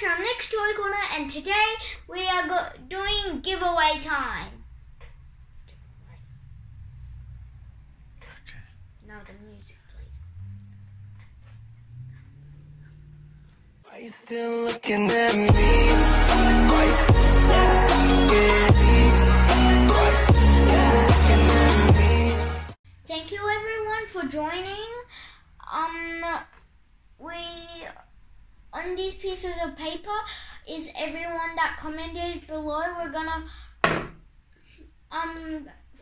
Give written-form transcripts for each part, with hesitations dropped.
guys, I'm next toy corner, and today we are doing giveaway time. Okay. Now the music, please. Are you still looking at me? Thank you everyone for joining. On these pieces of paper is everyone that commented below. We're gonna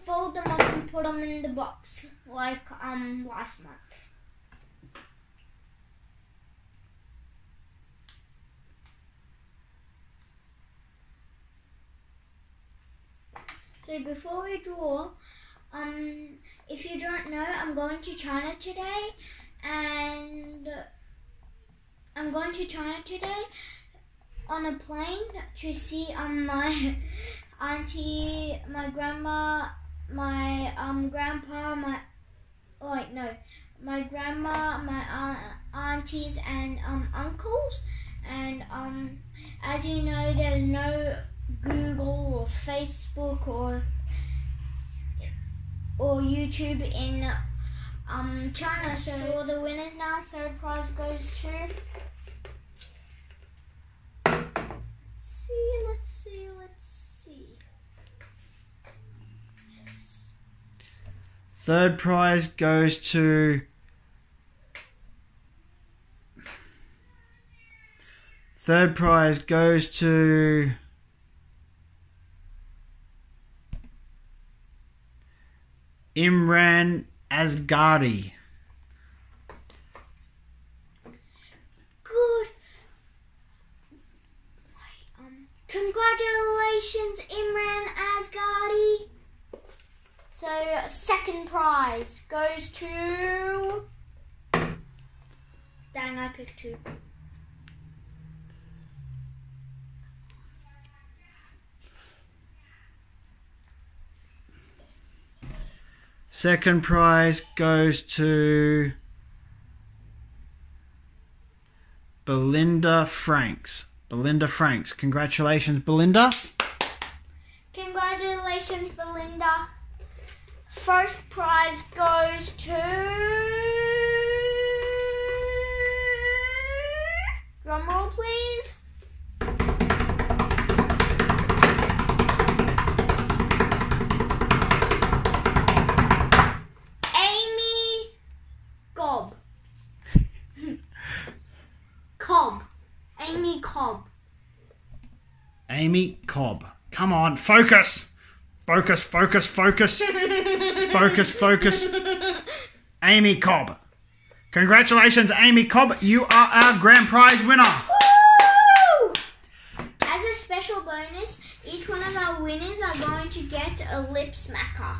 fold them up and put them in the box like last month. So before we draw, if you don't know, I'm going to China today, and I'm going to China today on a plane to see my auntie, my grandma, my grandpa, my aunties and uncles. And as you know, there's no Google or Facebook or YouTube in China, so all the winners now. Third prize goes to. Let's see. Yes. Third prize goes to. Imran Asghari. Good. Congratulations, Imran Asghari. So, second prize goes to. Dang, I picked two. Second prize goes to Belinda Franks. Congratulations, Belinda. First prize goes to... Drum roll, please. Amy Cobb. Come on, focus! Focus. Focus. Amy Cobb. Congratulations, Amy Cobb. You are our grand prize winner. Woo! As a special bonus, each one of our winners are going to get a lip smacker.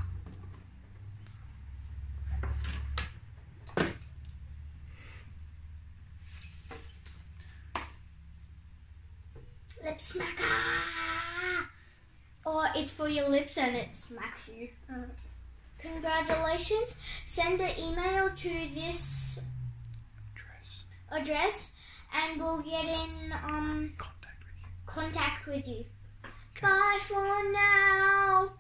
Lip smacker! Or it's for your lips and it smacks you. Congratulations! Send an email to this address and we'll get in contact with you. Okay. Bye for now!